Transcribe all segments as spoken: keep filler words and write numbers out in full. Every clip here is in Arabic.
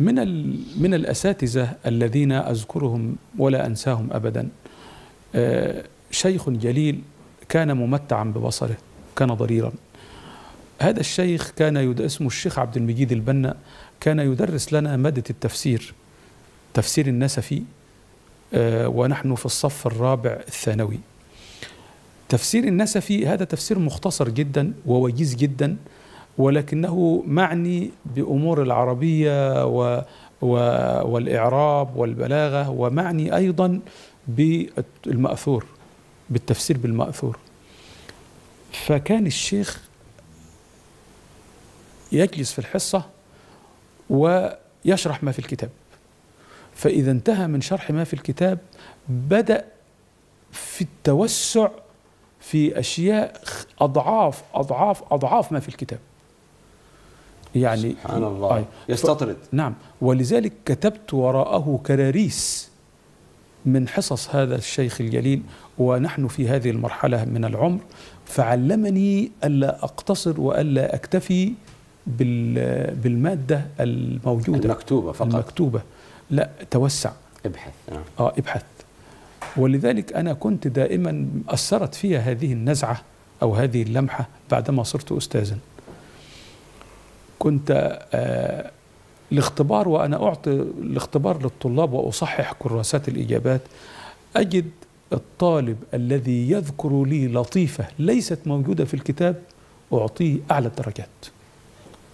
من من الأساتذة الذين أذكرهم ولا أنساهم أبدا شيخ جليل كان ممتعا ببصره، كان ضريرا. هذا الشيخ كان اسمه الشيخ عبد المجيد البنا، كان يدرس لنا مادة التفسير، تفسير النسفي، ونحن في الصف الرابع الثانوي. تفسير النسفي هذا تفسير مختصر جدا ووجيز جدا، ولكنه معني بأمور العربية و والإعراب والبلاغة، ومعني أيضا بالمأثور، بالتفسير بالمأثور. فكان الشيخ يجلس في الحصة ويشرح ما في الكتاب، فإذا انتهى من شرح ما في الكتاب بدأ في التوسع في أشياء أضعاف أضعاف أضعاف ما في الكتاب، يعني سبحان الله. آه. يستطرد. نعم، ولذلك كتبت وراءه كراريس من حصص هذا الشيخ الجليل ونحن في هذه المرحلة من العمر. فعلمني ألا أقتصر وألا أكتفي بالمادة الموجودة المكتوبة فقط، المكتوبة، لا، توسع، ابحث. نعم. آه ابحث. ولذلك أنا كنت دائما أثرت فيها هذه النزعة أو هذه اللمحة بعدما صرت أستاذا. كنت آه الاختبار، وأنا أعطي الاختبار للطلاب وأصحح كراسات الإجابات، أجد الطالب الذي يذكر لي لطيفة ليست موجودة في الكتاب أعطيه أعلى الدرجات.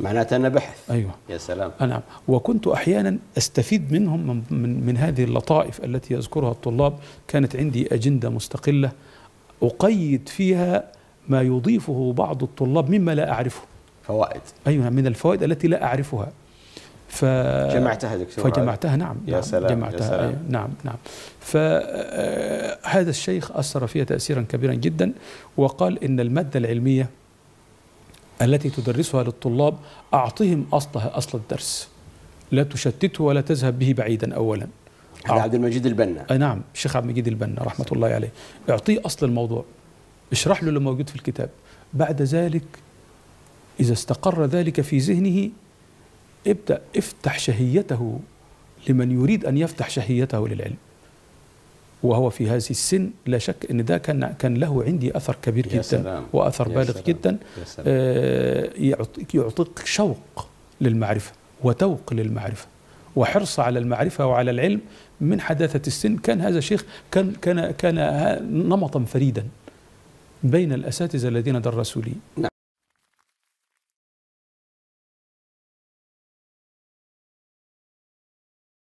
معناته أنا بحث. أيوة. يا سلام. نعم. وكنت أحيانا أستفيد منهم من, من, من هذه اللطائف التي يذكرها الطلاب. كانت عندي أجندة مستقلة أقيد فيها ما يضيفه بعض الطلاب مما لا أعرفه، فوائد. أيوة، من الفوائد التي لا أعرفها. ف... جمعتها دكتور. فجمعتها. نعم. يا نعم. سلام. جمعتها. يا سلام. نعم نعم. فهذا الشيخ أثر فيها تأثيرا كبيرا جدا، وقال إن المادة العلمية التي تدرسها للطلاب أعطهم أصلها، أصل الدرس، لا تشتته ولا تذهب به بعيدا. أولا هذا عبد المجيد البنا. نعم، الشيخ عبد المجيد البنا رحمة الله عليه. اعطيه أصل الموضوع، اشرح له اللي موجود في الكتاب، بعد ذلك إذا استقر ذلك في ذهنه ابدأ افتح شهيته لمن يريد أن يفتح شهيته للعلم، وهو في هذه السن. لا شك ان ده كان كان له عندي اثر كبير جدا واثر بالغ جدا. آه يعطيك يعطيك شوق للمعرفه وتوق للمعرفه وحرص على المعرفه وعلى العلم من حداثه السن. كان هذا الشيخ كان كان كان نمطا فريدا بين الاساتذه الذين درسوا لي.